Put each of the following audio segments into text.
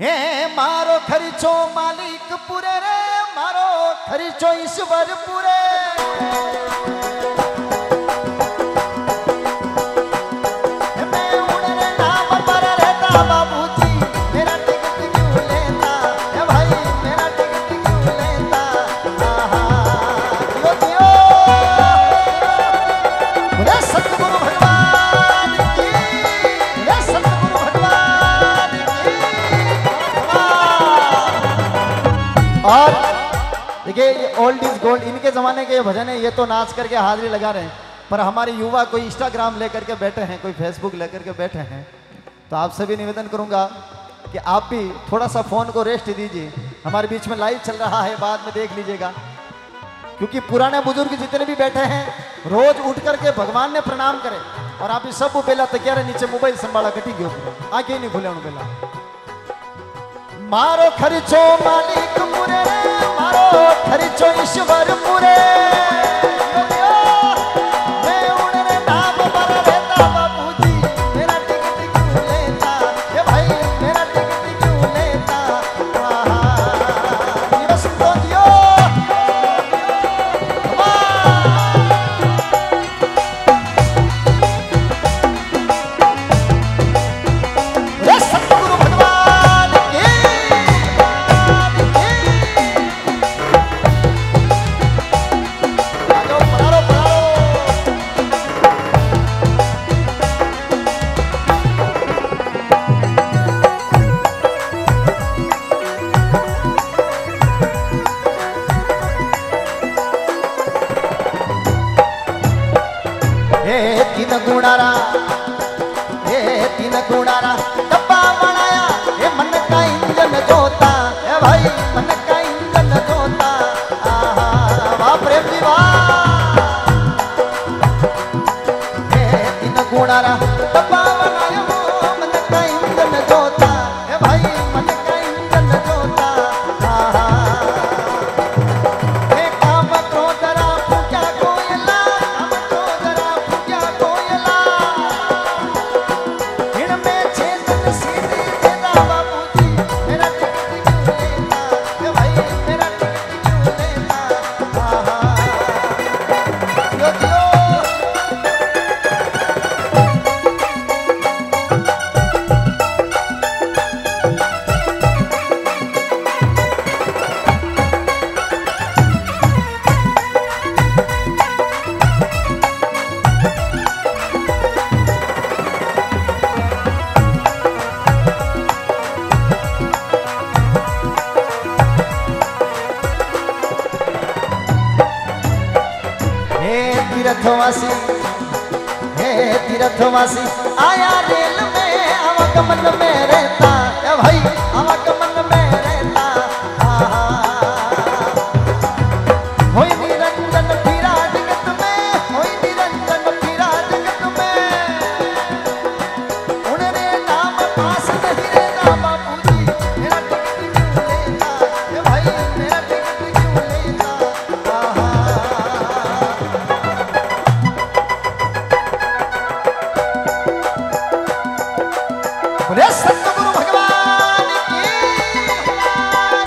हे मारो खर्चो मालिक पूरे रे, मारो खर्चो ईश्वर पूरे। मैं उन रे नाम पर रहता बाबू जी, मेरा टिकट क्यों लेता है भाई, मेरा टिकट क्यों लेता। आहा योगियो बोले सतगुरु भगवान की, बोले सतगुरु भगवान की। और देखिए ये ओल्ड इज गोल्ड, इनके ज़माने के भजन है, ये तो नाच करके हाजिरी लगा रहे हैं। पर हमारे युवा कोई इंस्टाग्राम लेकर के बैठे हैं, कोई फेसबुक लेकर के बैठे हैं, तो आप सभी निवेदन करूंगा कि आप भी थोड़ा सा फ़ोन को रेस्ट दीजिए। हमारे बीच में लाइव चल रहा है, बाद में देख लीजिएगा, क्योंकि पुराने बुजुर्ग जितने भी बैठे हैं रोज़ उठ करके भगवान ने प्रणाम करे। और आप ये सब बेला तकिया रहे नीचे मोबाइल संभाला कटी गयो, आगे नहीं भूले बेला। मारो खर्चो मालिक पूरे, मारो खर्चो ईश्वर पूरे। तीर्थवासी आया रेल में आवागमन में रहता है भाई, आवागमन में रहता। होय निरंजन फिरा जगत में, होय निरंजन फिरा जगत में। उनरे नाम पास नहीं रहता बापू जी, मेरा टिकट क्यों लेता है भाई, मेरा टिकट क्यों लेता। सतगुरु भगवान की,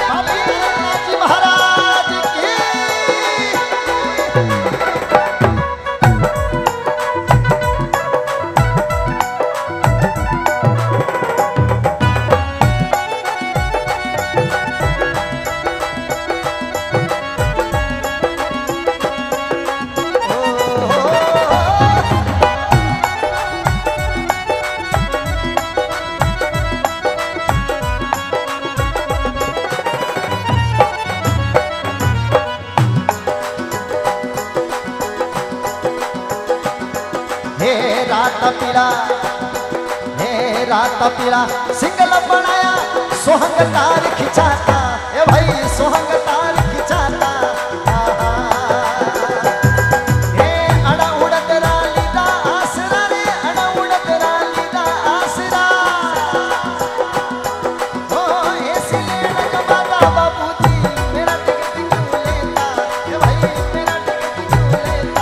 भगवान जी महाराज की। राता पीला सिंगल बनाया, सोहंग तार खिंचाता ए भाई, सोहंग तार खिंचाता। हे अड़ा उड़ा तेरा लीला आसरा रे, अड़ा उड़ा तेरा लीला आसरा। ओ ऐसी लेन कमाता बाबू जी, मेरा टिकट क्यों लेता ए भाई, मेरा टिकट क्यों लेता।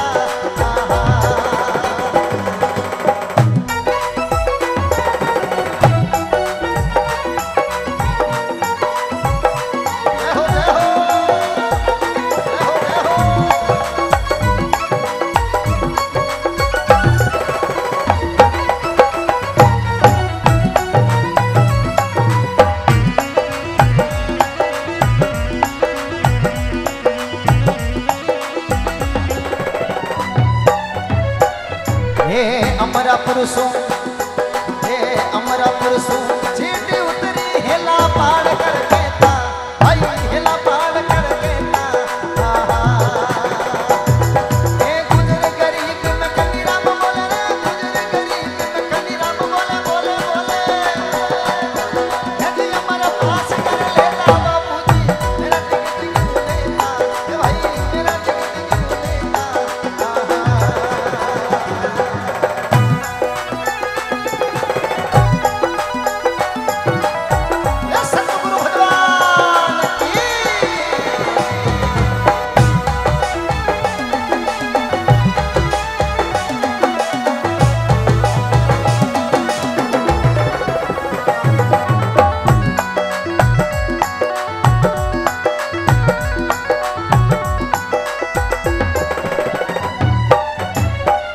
पुरुषों हे अमरा पुरुषों चीटी उतरी हिला पाड़ कर कहता आयु हिला पाड़ कर कहता हे गुजर गरीब में कनीराम बोले रे गुजर गरीब में कनीराम बोले बोले बोले यदि अमरा पास कर लेता बापू जी मेरा टिक टिक देता हे भाई मेरा टिक टिक देता।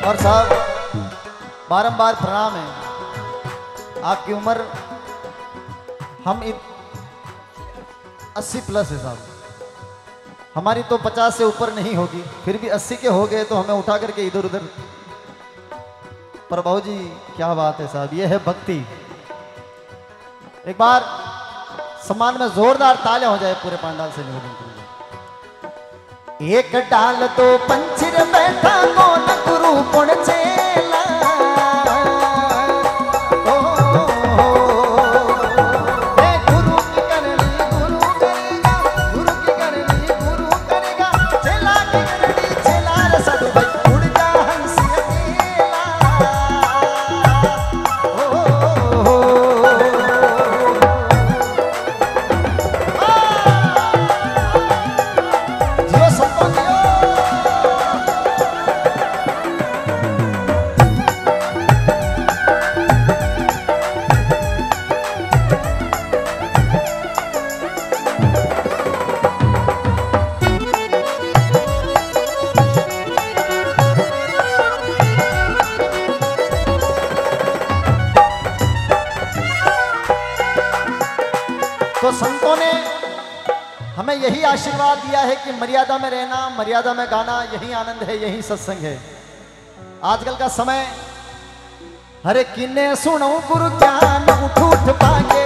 और साहब बारंबार प्रणाम है, आपकी उम्र हम 80+ है साहब, हमारी तो 50 से ऊपर नहीं होगी, फिर भी 80 के हो गए तो हमें उठा करके इधर उधर। पर भाऊ जी क्या बात है साहब, ये है भक्ति। एक बार सम्मान में जोरदार तालियां हो जाए पूरे पंडाल से निवेदन करूंगा। एक डाल तो पंछीर बैठा कौन गुरु पुण चेला संतों ने हमें यही आशीर्वाद दिया है कि मर्यादा में रहना, मर्यादा में गाना, यही आनंद है, यही सत्संग है। आजकल का समय हरे किन्ने सुनो गुरु ज्ञान उठ उठ पागे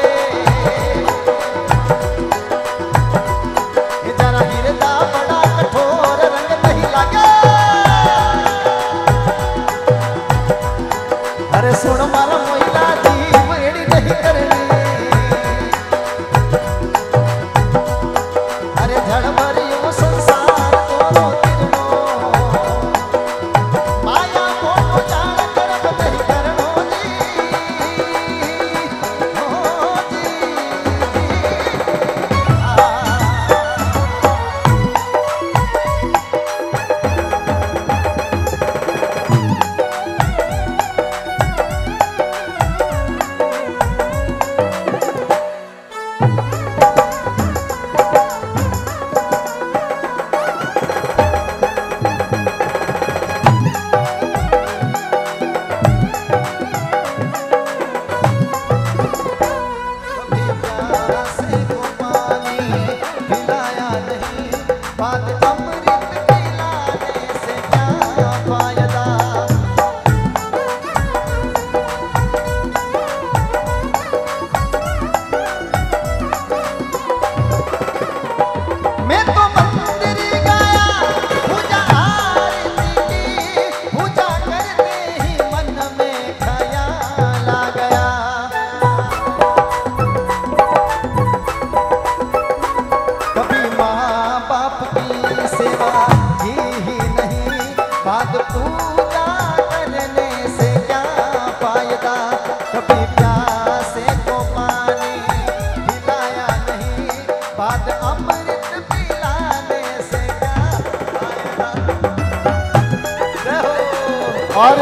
और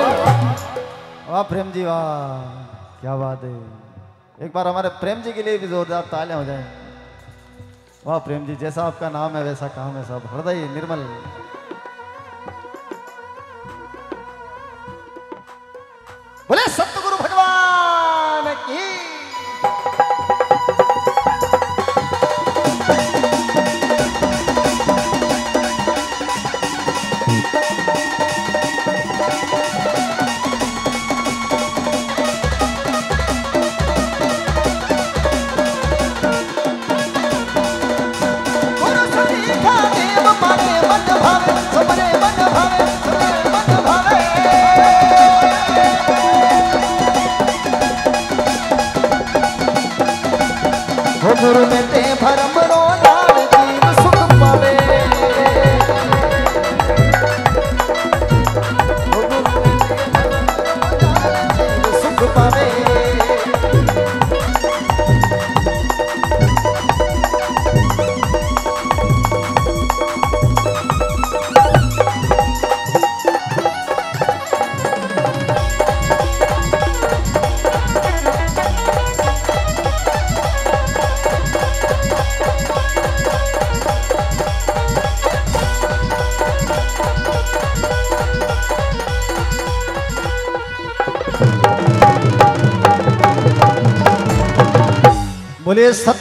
वाह प्रेम जी वाह क्या बात है। एक बार हमारे प्रेम जी के लिए भी जोरदार तालियां हो जाएं। वाह प्रेम जी, जैसा आपका नाम है वैसा काम है साहब, हृदय निर्मल। बोले सतगुरु भगवान की। हो गुरु में ते भरम रो नाल जीव सुख पावे, हो गुरु में ते भरम रो नाल जीव सुख पावे। बोले सत